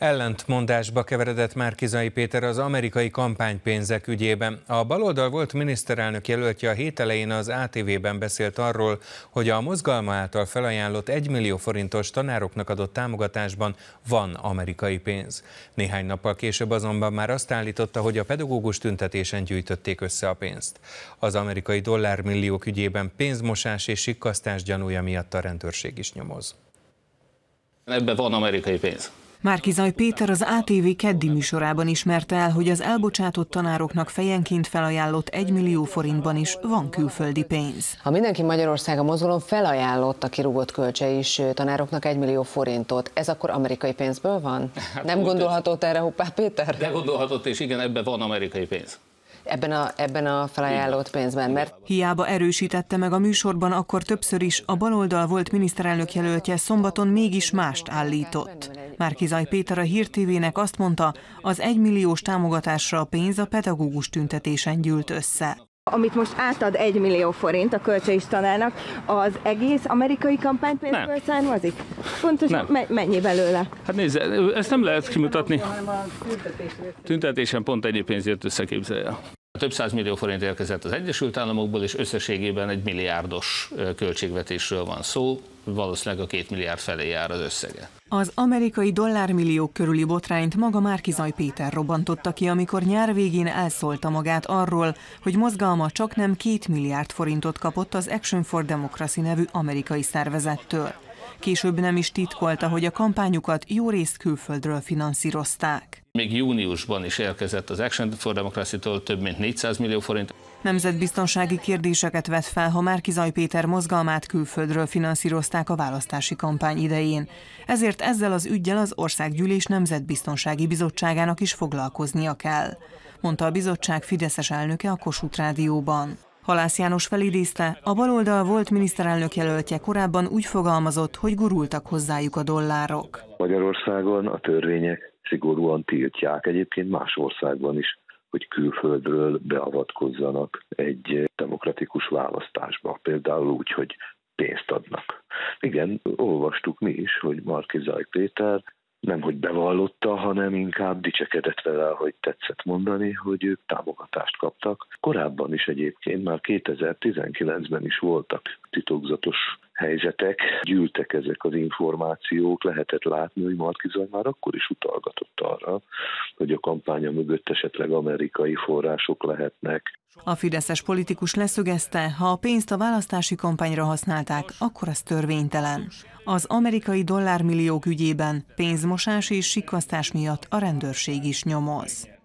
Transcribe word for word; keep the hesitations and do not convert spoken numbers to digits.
Ellentmondásba keveredett Márki-Zay Péter az amerikai kampánypénzek ügyében. A baloldal volt miniszterelnök jelöltje a hét elején az á té vében beszélt arról, hogy a mozgalma által felajánlott egymillió forintos tanároknak adott támogatásban van amerikai pénz. Néhány nappal később azonban már azt állította, hogy a pedagógus tüntetésen gyűjtötték össze a pénzt. Az amerikai dollármilliók ügyében pénzmosás és sikkasztás gyanúja miatt a rendőrség is nyomoz. Ebben van amerikai pénz. Márki-Zay Péter az á té vé keddi műsorában ismerte el, hogy az elbocsátott tanároknak fejenként felajánlott egymillió forintban is van külföldi pénz. Ha mindenki Magyarország a mozgalom felajánlott a kirúgott kölcse is tanároknak egymillió forintot, ez akkor amerikai pénzből van? Nem gondolhatott erre hoppá Péter? De gondolhatott, és igen, ebben van amerikai pénz. Ebben a, ebben a felajánlott pénzben, mert... Hiába erősítette meg a műsorban akkor többször is, a baloldal volt miniszterelnök jelöltje szombaton mégis mást állított. Márki-Zay Péter a Hír té vének azt mondta, az egymilliós támogatásra a pénz a pedagógus tüntetésen gyűlt össze. Amit most átad egymillió forint a kölcse is tanárnak, az egész amerikai kampánypénzből származik? Pontosan me mennyi belőle? Hát nézze, ezt nem lehet kimutatni. Tüntetésen pont ennyi pénz jött össze, képzelje. Több százmillió forint érkezett az Egyesült Államokból, és összességében egy milliárdos költségvetésről van szó, valószínűleg a két milliárd felé jár az összege. Az amerikai dollármilliók körüli botrányt maga Márki-Zay Péter robbantotta ki, amikor nyár végén elszólta magát arról, hogy mozgalma csaknem két milliárd forintot kapott az Action for Democracy nevű amerikai szervezettől. Később nem is titkolta, hogy a kampányukat jó részt külföldről finanszírozták. Még júniusban is érkezett az Action for Democracy-tól több mint négyszáz millió forint. Nemzetbiztonsági kérdéseket vett fel, ha Márki-Zay Péter mozgalmát külföldről finanszírozták a választási kampány idején. Ezért ezzel az üggyel az Országgyűlés Nemzetbiztonsági Bizottságának is foglalkoznia kell, mondta a bizottság fideszes elnöke a Kossuth rádióban. Halász János felidézte, a baloldal volt miniszterelnök jelöltje korábban úgy fogalmazott, hogy gurultak hozzájuk a dollárok. Magyarországon a törvények szigorúan tiltják, egyébként más országban is, hogy külföldről beavatkozzanak egy demokratikus választásba, például úgy, hogy pénzt adnak. Igen, olvastuk mi is, hogy Márki-Zay Péter nemhogy bevallotta, hanem inkább dicsekedett vele, hogy tetszett mondani, hogy ők támogatást kaptak. Korábban is egyébként, már kétezer-tizenkilencben is voltak titokzatos helyzetek, gyűltek ezek az információk, lehetett látni, hogy Márki-Zay már akkor is utalgatott arra, hogy a kampánya mögött esetleg amerikai források lehetnek. A fideszes politikus leszögezte, ha a pénzt a választási kampányra használták, akkor az törvénytelen. Az amerikai dollármilliók ügyében pénzmosás és sikkasztás miatt a rendőrség is nyomoz.